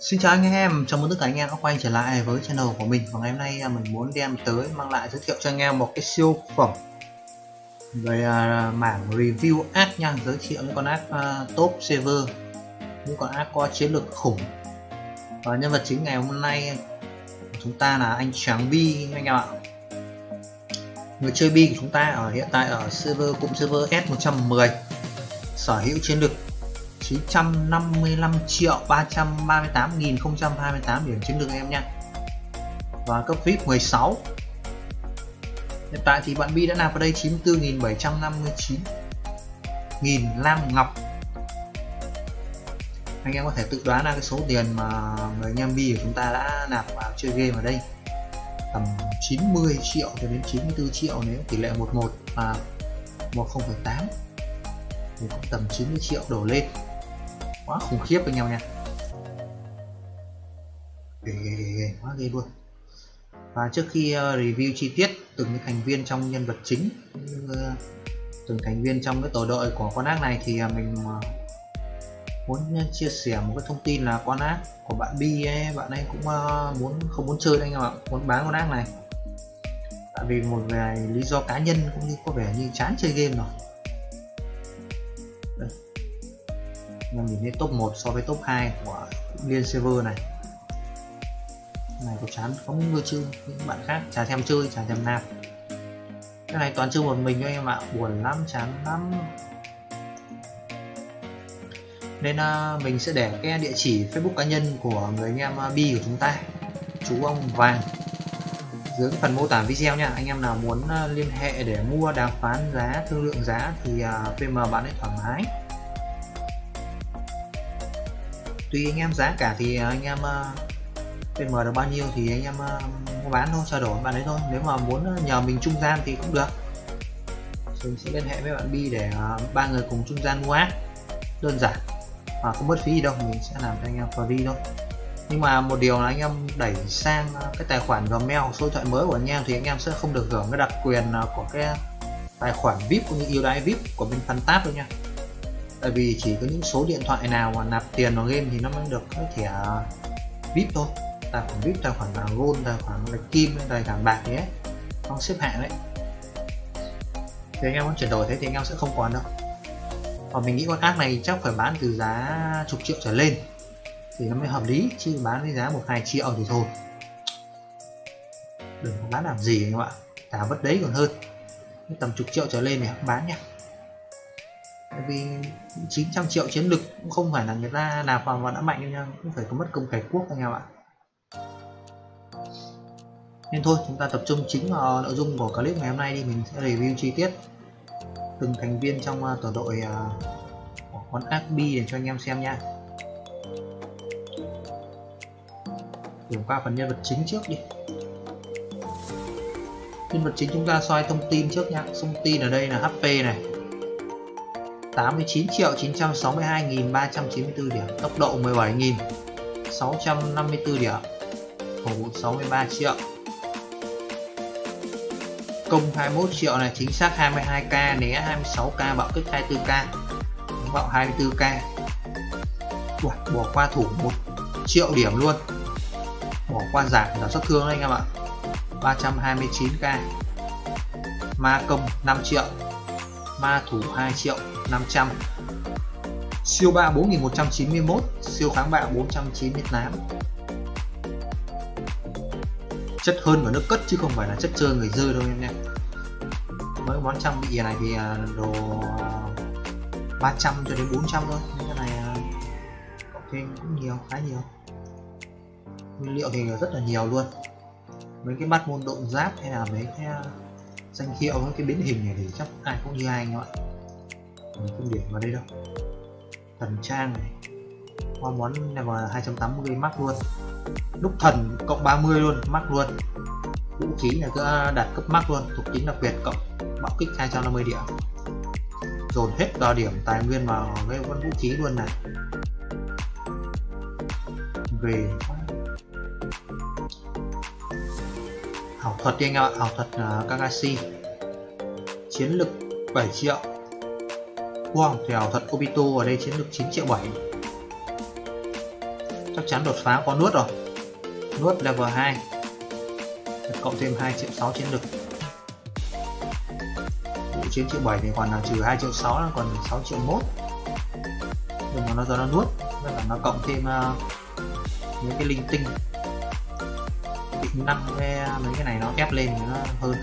Xin chào anh em, chào mừng tất cả anh em đã quay trở lại với channel của mình. Và ngày hôm nay mình muốn đem tới mang lại giới thiệu cho anh em một cái siêu phẩm về mảng review art nha, giới thiệu những con art top server, những con art có chiến lược khủng. Và nhân vật chính ngày hôm nay của chúng ta là anh Tráng Bi anh em ạ. Người chơi Bi của chúng ta ở hiện tại ở server cụm server S110, sở hữu chiến lược 955.338.028 điểm chiến lược em nha, và cấp VIP 16. Hiện tại thì bạn Bi đã nạp vào đây 94.759.000 lam ngọc. Anh em có thể tự đoán ra cái số tiền mà người anh em Bi của chúng ta đã nạp vào chơi game ở đây, tầm 90 triệu cho đến 94 triệu nếu tỷ lệ 11 và 1,08 thì cũng tầm 90 triệu đổ lên, quá khủng khiếp với nhau nha, quá ghê luôn. Và trước khi review chi tiết từng thành viên trong nhân vật chính, từng thành viên trong cái tổ đội của con ác này, thì mình muốn chia sẻ một cái thông tin là con ác của bạn Bi ấy, bạn ấy cũng không muốn chơi anh em ạ, muốn bán con ác này, tại vì một vài lý do cá nhân cũng như có vẻ như chán chơi game rồi. Em nhìn thấy top 1 so với top 2 của liên server này. Này có chán không người chơi, những bạn khác chả thèm chơi, chả thèm nạp. Cái này toàn chơi một mình thôi em ạ, buồn lắm, chán lắm. Nên mình sẽ để cái địa chỉ Facebook cá nhân của người anh em Bi của chúng ta, chú ông Vàng, dưới phần mô tả video nha. Anh em nào muốn liên hệ để mua, đàm phán giá, thương lượng giá thì PM bạn ấy thoải mái. Tùy anh em giá cả thì anh em PM được bao nhiêu thì anh em mua bán thôi, trao đổi bạn ấy thôi. Nếu mà muốn nhờ mình trung gian thì cũng được. Mình sẽ liên hệ với bạn Bi để ba người cùng trung gian mua ác, đơn giản mà không mất phí gì đâu, mình sẽ làm cho anh em free thôi. Nhưng mà một điều là anh em đẩy sang cái tài khoản Gmail, số điện thoại mới của anh em thì anh em sẽ không được hưởng cái đặc quyền của cái tài khoản VIP cũng như ưu đãi VIP của bên Fantab đâu nha. Tại vì chỉ có những số điện thoại nào mà nạp tiền vào game thì nó mới được cái thẻ VIP thôi. Tài khoản VIP, tài khoản gold, tài khoản bạch kim, tài khoản bạc đấy, nó xếp hạng đấy. Thì anh em muốn chuyển đổi thế thì anh em sẽ không còn đâu. Và mình nghĩ con ác này chắc phải bán từ giá chục triệu trở lên thì nó mới hợp lý, chứ bán với giá 1-2 triệu thì thôi, đừng có bán làm gì các bạn, cả vất đấy còn hơn. Tầm chục triệu trở lên thì không bán nha, tại vì 900 triệu chiến lực cũng không phải là người ta nạp vào và đã mạnh nha, cũng phải có mất công cày cuốc anh em ạ. Nên thôi, chúng ta tập trung chính vào nội dung của clip ngày hôm nay đi. Mình sẽ review chi tiết từng thành viên trong tổ đội của con ác Bi để cho anh em xem nha. Điểm qua phần nhân vật chính trước đi. Nhân vật chính chúng ta soi thông tin trước nha. Thông tin ở đây là HP này, 89.962.394 điểm, tốc độ 17.654 điểm, phòng thủ 63 triệu, công 21 triệu này, chính xác 22k, né 26k, bạo kích 24k, đánh bạo 24k. Ủa, bỏ qua thủ 1 triệu điểm luôn, bỏ qua giảm giảm sát thương đấy anh em ạ, 329k, ma công 5 triệu, ma thủ 2 triệu 500, siêu bạo 4191, siêu kháng bạo 498. Chất hơn của nước cất chứ không phải là chất chơi người rơi đâu em nha. Mấy món trang bị này thì đồ 300 cho đến 400 thôi, nên cái này cộng thêm cũng nhiều, khá nhiều. Nguyên liệu thì rất là nhiều luôn, mấy cái bắt môn độn giáp hay là mấy cái danh hiệu, với cái biến hình này thì chắc ai cũng như ai anh ạ. Mình không điểm vào đây đâu. Thần trang này, hoa món này là 280 mắc luôn, đúc thần cộng 30 luôn, mắc luôn. Vũ khí là cứ đạt cấp mắc luôn, thuộc tính đặc biệt cộng bạo kích 250 điểm, dồn hết đo điểm tài nguyên vào cái con vũ khí luôn này. Về ảo thuật đi anh em ạ, ảo thuật Kagashi, chiến lực 7 triệu. Wow, thì ảo thuật Ubito ở đây chiến lực 9 triệu 7. chắc chắn đột phá có nuốt rồi. Nuốt level 2 cộng thêm 2.6 chiến lực. Vũ chiến triệu 7 thì còn là trừ 2.6 là còn 6.1. Nhưng mà nó do nó nuốt nên là nó cộng thêm những cái linh tinh. Tính 5 cái mấy cái này nó ép lên thì nó hơn.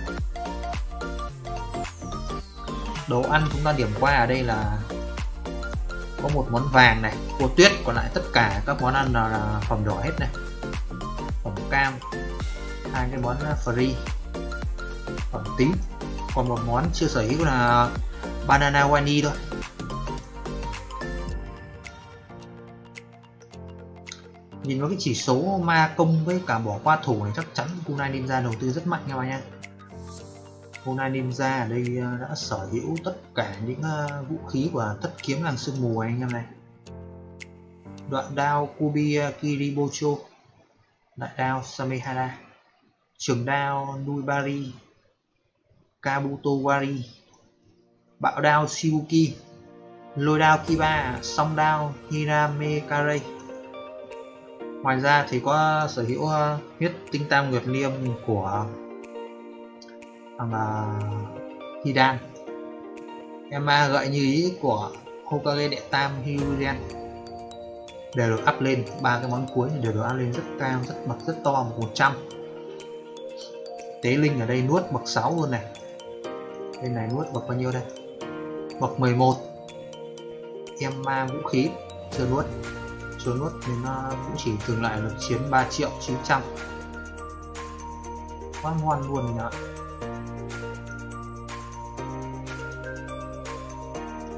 Đồ ăn chúng ta điểm qua ở đây là có một món vàng này, cô tuyết, còn lại tất cả các món ăn là phẩm đỏ hết này, phẩm cam, hai cái món free, phẩm tím, còn một món chưa sở hữu là banana wani thôi. Nhìn vào cái chỉ số ma công với cả bỏ qua thủ này chắc chắn Kunai Ninja đầu tư rất mạnh các bạn nha. Kunai Ninja ở đây đã sở hữu tất cả những vũ khí của thất kiếm làng sương mù này, anh em này. Đoạn đao Kubi Kiribocho, đại đao Samehara, trường đao Nuibari, Kabuto Wari, bạo đao Shibuki, lôi đao Kiba, song đao Hiramekare. Ngoài ra thì có sở hữu huyết tinh tam nguyệt liêm của Hidan, Emma gợi như ý của Hokage đệ tam Hiruzen đều được up lên. Ba cái món cuối đều được up lên rất cao, rất bậc, rất to, 100. Tế linh ở đây nuốt bậc 6 luôn này. Bên này nuốt bậc bao nhiêu đây? Bậc 11. Emma vũ khí chưa nuốt. Chưa nuốt thì nó cũng chỉ dừng lại được chiến 3.900.000. Quá ngon luôn nhỉ.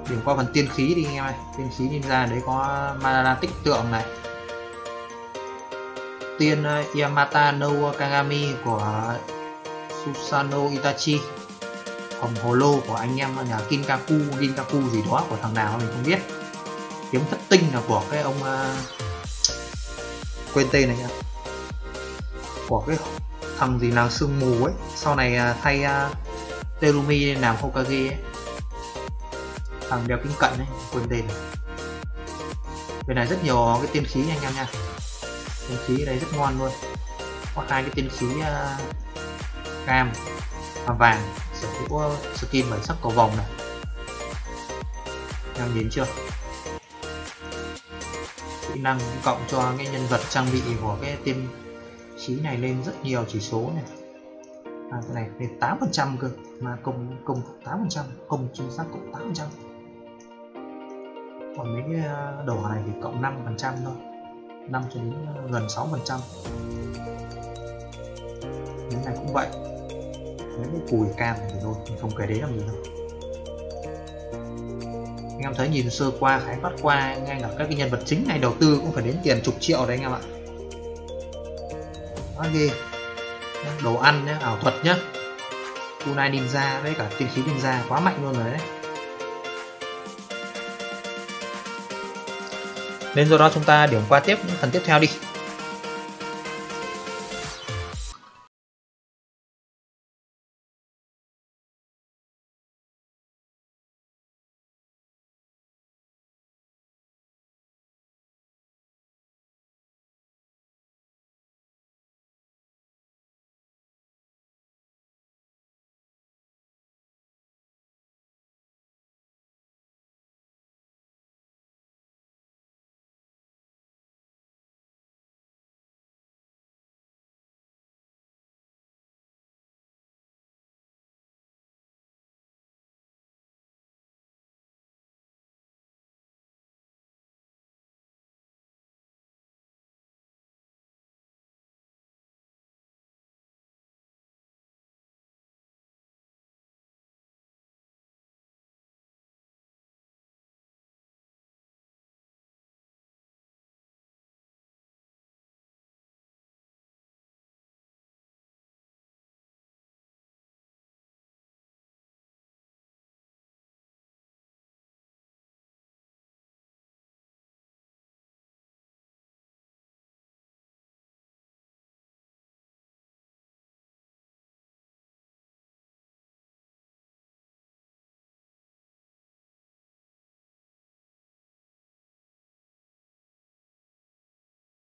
Điểm qua phần tiên khí đi anh em ơi. Tiên khí ninja đấy có Madara tích tượng này, tiên Yamata no Kagami của Susano Itachi, hồng hồ lô của anh em nhà Kinkaku gì đó của thằng nào mình không biết, kiếm thất tinh là của cái ông quên tên này nha, của cái thằng gì nào sương mù ấy, sau này thay Terumi lên làm Hokage ấy, thằng đeo kính cận ấy, quên tên. Bên này rất nhiều cái tiên khí nha anh em nha. Tiên khí ở đây rất ngon luôn. Có hai cái tiên khí cam và vàng, sở hữu skin 7 sắc cầu vòng này. Em nhìn chưa? Kỹ năng cộng cho cái nhân vật trang bị của cái tiên khí này lên rất nhiều chỉ số này. À, cái này lên 8% cơ, mà công 8%, công chính xác cộng 8%. Còn mấy cái đồ này thì cộng 5% thôi, 5 cho đến gần 6%. Cái này cũng vậy, mấy cái cùi cam này thì thôi, mình không kể đến làm gì đâu. Anh em thấy nhìn sơ qua, khái quát qua, ngay cả các cái nhân vật chính này đầu tư cũng phải đến tiền chục triệu đấy anh em ạ. Đó ghê. Đồ ăn nhé, ảo thuật nhé, Kunai Ninja với cả tiên khí Ninja quá mạnh luôn rồi đấy. Nên do đó chúng ta điểm qua tiếp những phần tiếp theo đi.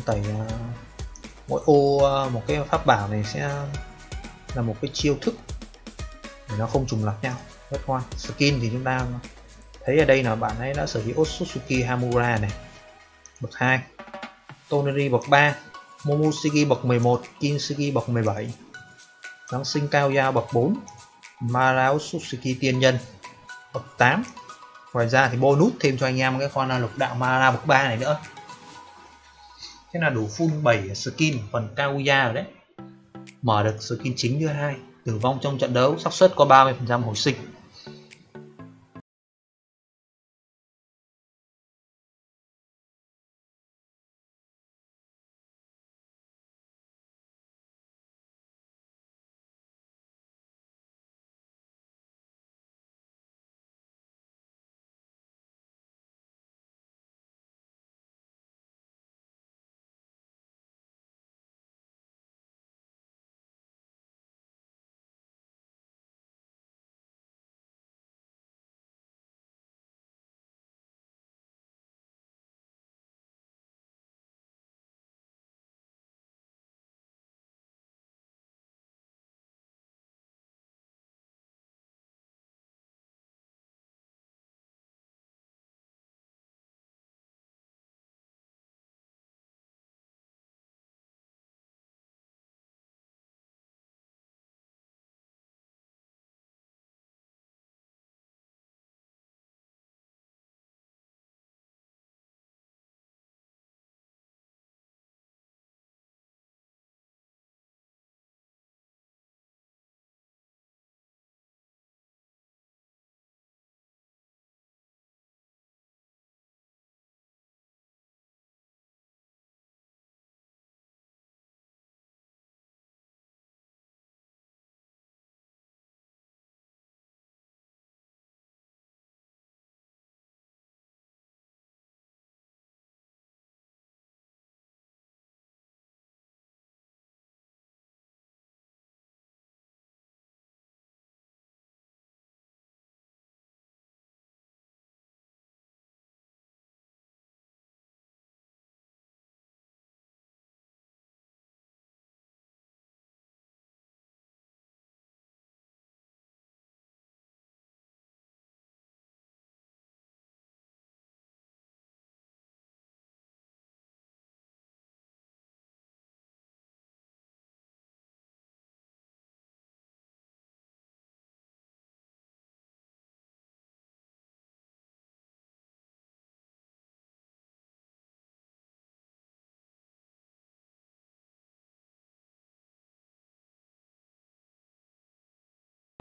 Tẩy mỗi ô một cái pháp bảo này sẽ là một cái chiêu thức để nó không trùng lặp nhau, rất ngoan. Skin thì chúng ta thấy ở đây là bạn ấy đã sở hữu Otsutsuki Hamura này bậc 2, Toneri bậc 3, Momoshiki bậc 11, Kinshiki bậc 17, Giáng sinh Kaguya bậc 4, Mara Otsutsuki tiên nhân bậc 8. Ngoài ra thì bonus thêm cho anh em cái con lục đạo Mara bậc 3 này nữa. Thế là đủ full 7 skin phần Kaguya rồi đấy. Mở được skin chính thứ 2, tử vong trong trận đấu, xác suất có 30% hồi sinh.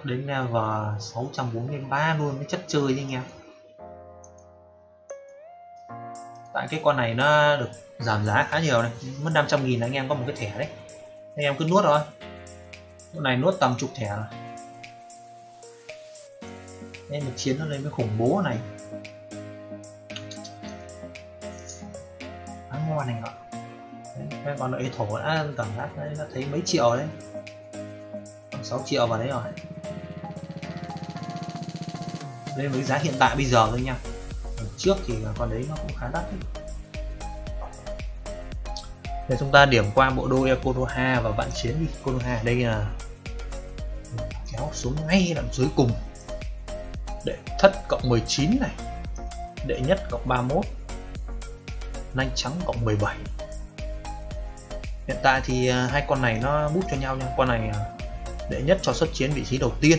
Đến level 643 luôn, mới chất chơi đi anh em. Tại cái con này nó được giảm giá khá nhiều này, mất 500.000 anh em có một cái thẻ đấy. Anh em cứ nuốt thôi. Con này nuốt tầm chục thẻ rồi. Nên được chiến nó lên mới khủng bố này. Ăn ngon này ạ. Đấy, con lợi thổ đã cảm giác đấy, nó thấy mấy triệu đấy. 6 triệu vào đấy rồi. Đây với giá hiện tại bây giờ thôi nha. Ở trước thì con đấy nó cũng khá đắt đấy. Để chúng ta điểm qua bộ đôi Konoha và vạn chiến đi. Konoha đây là kéo xuống ngay đoạn dưới cùng. Đệ thất cộng 19 này, đệ nhất cộng 31, nanh trắng cộng 17. Hiện tại thì hai con này nó bút cho nhau nha. Con này đệ nhất cho xuất chiến vị trí đầu tiên.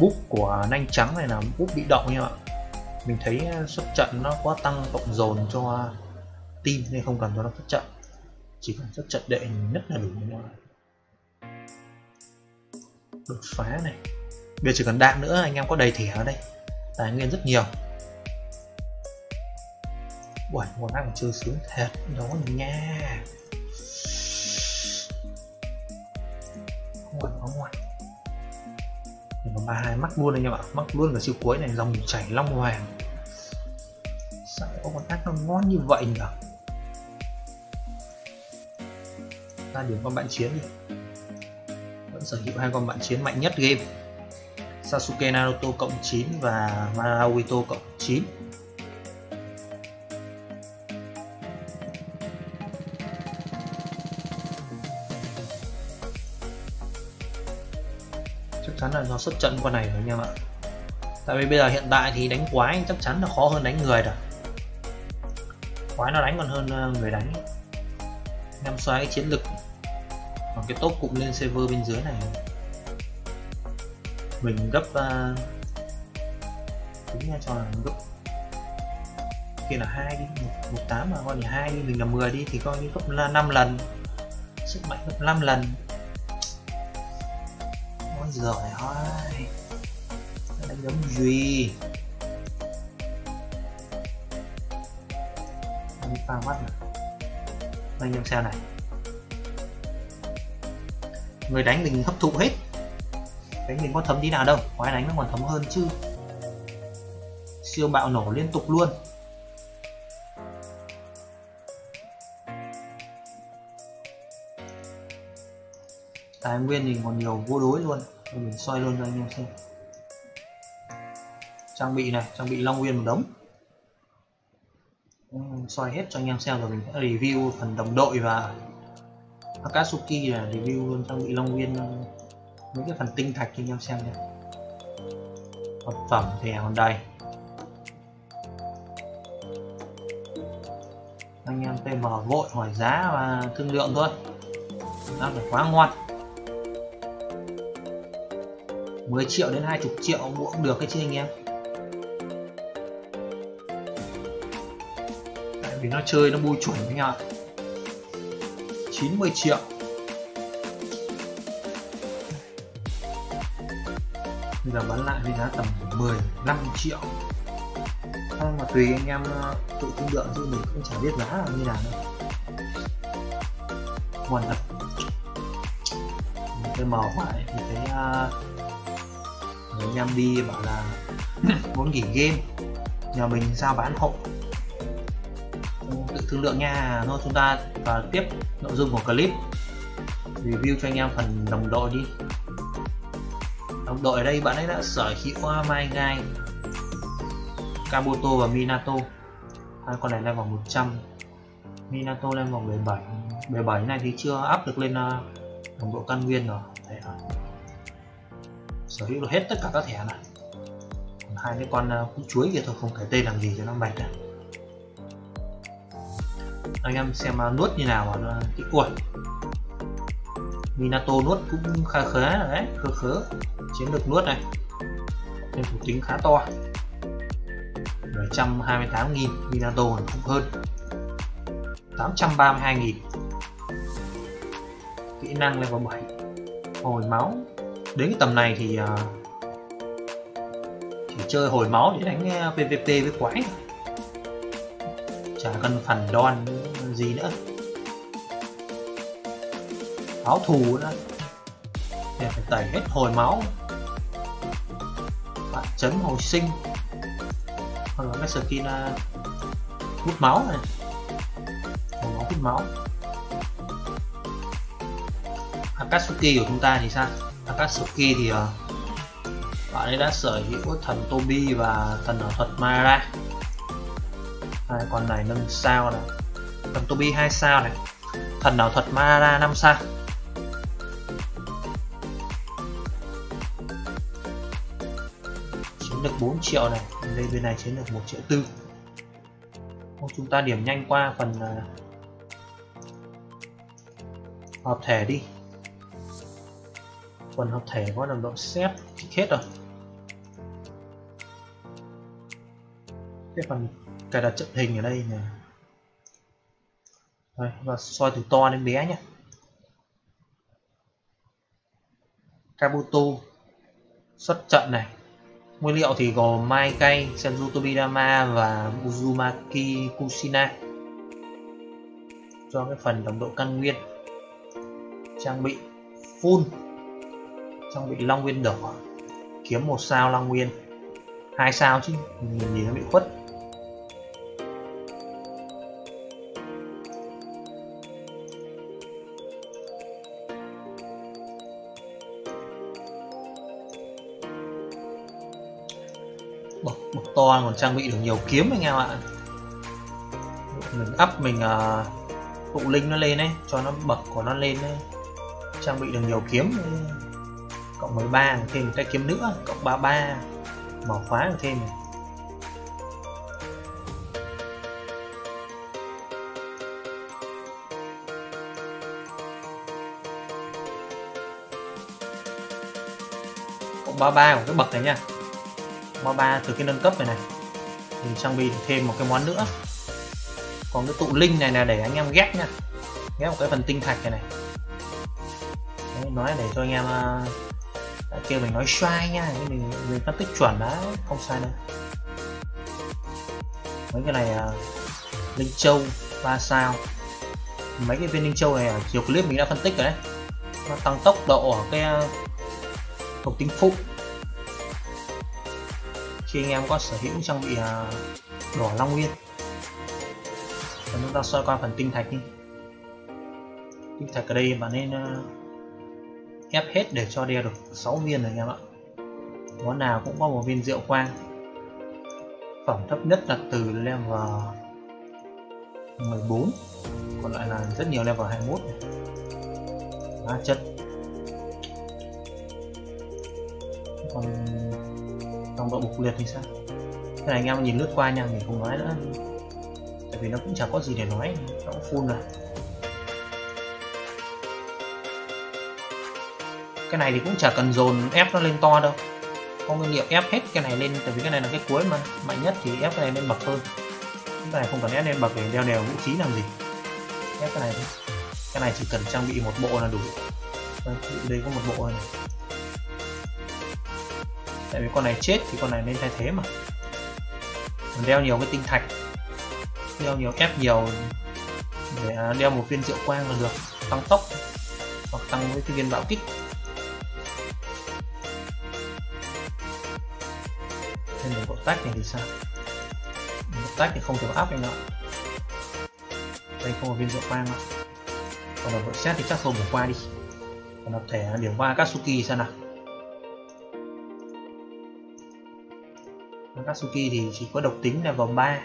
Búp của nanh trắng này là búp bị động nha ạ. Mình thấy xuất trận nó có tăng cộng dồn cho team nên không cần cho nó xuất trận. Chỉ cần xuất trận đệ nhất là đủ. Đột phá này. Bây giờ chỉ cần đạn nữa, anh em có đầy thẻ ở đây. Tài nguyên rất nhiều. Uầy, món ăn chơi sướng thật đó nha. Không ngoan. Mà 32 mắc luôn anh em ạ, mắc luôn vào siêu cuối này, dòng chảy long hoàng. Sao có con ác nó ngon như vậy nhỉ? Ra điểm con bạn chiến đi. Vẫn sở hữu hai con bạn chiến mạnh nhất game. Sasuke Naruto cộng 9 và Mara Uito cộng 9. chắn là nó xuất trận con này rồi anh em ạ. Tại vì bây giờ hiện tại thì đánh quái chắc chắn là khó hơn đánh người rồi. Quái nó đánh còn hơn người đánh. Anh em xoay cái chiến lực bằng cái top cụm lên server bên dưới này. Mình gấp tính ra cho là gấp kia là 2 đi, 18 mà coi thì 2 đi, mình là 10 đi thì coi như gấp 5 lần. Sức mạnh gấp 5 lần. Ôi giời ơi. Đánh giống gì? Đi pha mắt này. Đây anh em xem này. Người đánh mình hấp thụ hết. Đánh mình có thấm đi nào đâu, quái đánh nó còn thấm hơn chứ. Siêu bạo nổ liên tục luôn. Tài nguyên thì còn nhiều vô đối luôn. Mình soi luôn cho anh em xem. Trang bị này, trang bị Long Nguyên một đống. Soi hết cho anh em xem rồi mình sẽ review phần đồng đội và Akatsuki, là review luôn trang bị Long Nguyên mấy cái phần tinh thạch cho anh em xem nhé. Vật phẩm thì còn đầy. Anh em PM vội hỏi giá và thương lượng thôi. Đang phải quá ngon. 10 triệu đến 20 triệu mua cũng được cái chứ anh em. Tại vì nó chơi nó bui chuẩn với nhau. 90 triệu. Bây giờ bán lại với giá tầm 15 triệu. Không mà tùy anh em tự thương lượng chứ mình cũng chẳng biết giá là như nào đâu. Hoàn thật. Cái màu phải thì cái anh em đi bảo là muốn nghỉ game nhà mình sao bán hộ, tự thương lượng nha. Thôi chúng ta vào tiếp nội dung của clip, review cho anh em phần đồng đội đi. Đồng đội ở đây bạn ấy đã sở hữu Mai Gai, Kabuto và Minato. Hai con này level 100, Minato level 17. 17 này thì chưa up được lên đồng độ căn nguyên rồi. Đấy, sở hữu được hết tất cả các thẻ này. Còn hai cái con cũng chuối kia thôi, không kể tên làm gì cho nó mệt. Anh em xem nuốt như nào mà nó kỹ cuột. Minato nuốt cũng khá khá đấy, khớ khớ. Chiến lược nuốt này, nên thuộc tính khá to. 728.000 Minato còn không hơn. 832.000. Kỹ năng level 7 hồi máu. Đến cái tầm này thì chỉ chơi hồi máu để đánh PVP với quái, chả cần phản đòn gì nữa. Báo thù đó để phải tẩy hết hồi máu, bạn chấn hồi sinh, hoặc là cái skin hút máu này, hồi máu hút máu. Akatsuki của chúng ta thì sao? Katsuki thì bạn ấy đã sở hữu thần Tobi và thần ảo thuật Mara. Hai con này nâng sao này, thần Tobi 2 sao này, thần ảo thuật Mara 5 sao. Chiến lược 4 triệu này, đây bên này chiến lược 1 triệu 4. Chúng ta điểm nhanh qua phần hợp thể đi. Phần hợp thể có đồng độ xét hết rồi. Cái phần cài đặt trận hình ở đây này. Đây, và soi từ to đến bé nhé. Kabuto xuất trận này. Nguyên liệu thì gồm Mai Cây, Senju Tobirama và Uzumaki Kushina. Cho cái phần đồng độ căn nguyên. Trang bị full. Trong bị Long Nguyên đỏ, kiếm 1 sao Long Nguyên, 2 sao chứ, nhìn nhìn nó bị khuất. Bậc to còn trang bị được nhiều kiếm anh em ạ. Mình up mình tụ linh nó lên đấy, cho nó bậc của nó lên đấy. Trang bị được nhiều kiếm cộng 13 thêm trái kiếm nữa, cộng 33 màu khóa thêm. Cộng 33 của cái bậc này nha, 33 từ cái nâng cấp này này thì trang bị thêm một cái món nữa. Còn cái tụ linh này là để anh em ghép nha, ghép một cái phần tinh thạch này này. Đấy, nói để cho anh em kêu mình nói sai nha, nhưng mình phân tích chuẩn đã không sai đâu. Mấy cái này linh châu 3 sao, mấy cái viên linh châu này ở chiều clip mình đã phân tích rồi đấy, nó tăng tốc độ ở cái thuộc tính phụ khi anh em có sở hữu trang bị đỏ long nguyên. Và chúng ta soi qua phần tinh thạch đi. Tinh thạch ở đây bạn nên ép hết để cho đeo được 6 viên rồi anh em ạ. Món nào cũng có một viên rượu quang. Phẩm thấp nhất là từ level 14, còn lại là rất nhiều level 21 này. Hóa chất. Còn trong độ bục liệt thì sao? Thế này anh em nhìn lướt qua nha, mình không nói nữa. Tại vì nó cũng chẳng có gì để nói, nó cũng full rồi. Cái này thì cũng chả cần dồn ép nó lên to đâu, có nguyên liệu ép hết cái này lên, tại vì cái này là cái cuối mà mạnh nhất thì ép cái này lên bậc hơn. Cái này không cần ép lên bậc để đeo đều vũ khí làm gì, ép cái này thôi. Cái này chỉ cần trang bị một bộ là đủ. Đây có một bộ này, tại vì con này chết thì con này nên thay thế mà. Mình đeo nhiều cái tinh thạch, đeo nhiều ép nhiều để đeo một viên rượu quang là được, tăng tốc hoặc tăng với cái viên bạo kích. Nên mình bộ tách này thì sao? Bộ tách thì không thiếu áp anh ạ. Đây không có viên rượu quang ạ. Còn là bộ xét thì chắc thôi bỏ qua đi. Còn là thẻ điểm 3 Katsuki sao nào? Katsuki thì chỉ có độc tính là vòng 3.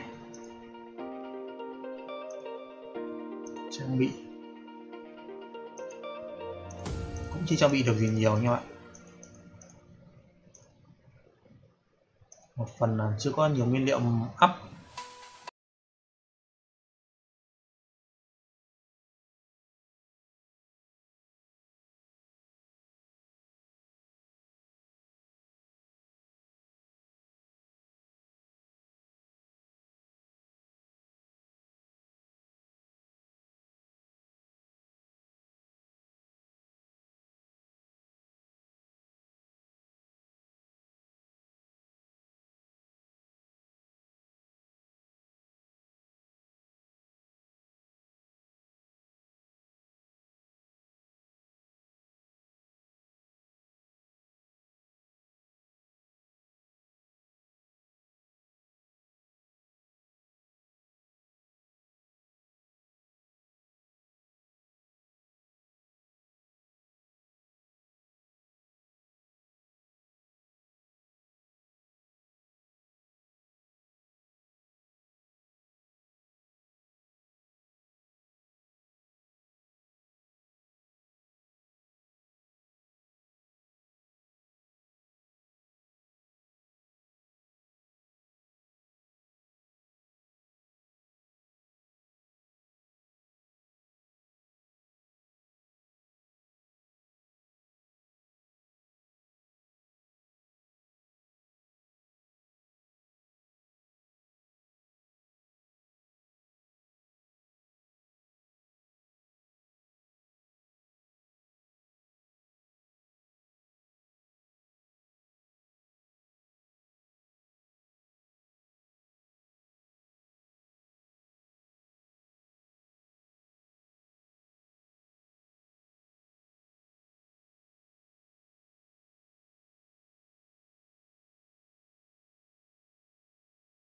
Trang bị cũng chưa trang bị được gì nhiều nha bạn. Một phần là chưa có nhiều nguyên liệu up.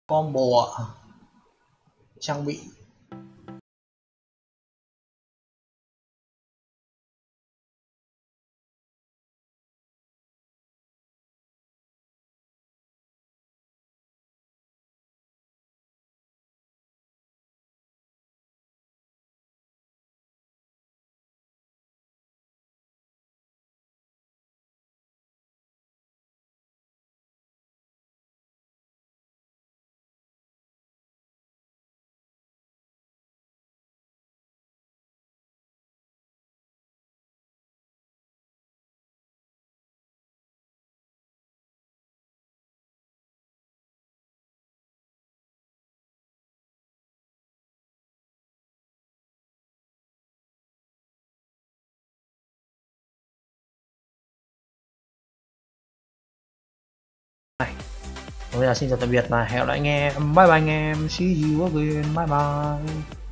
Combo trang bị Bây giờ xin chào tạm biệt và hẹn lại nghe. Bye bye anh em. See you again. Bye bye.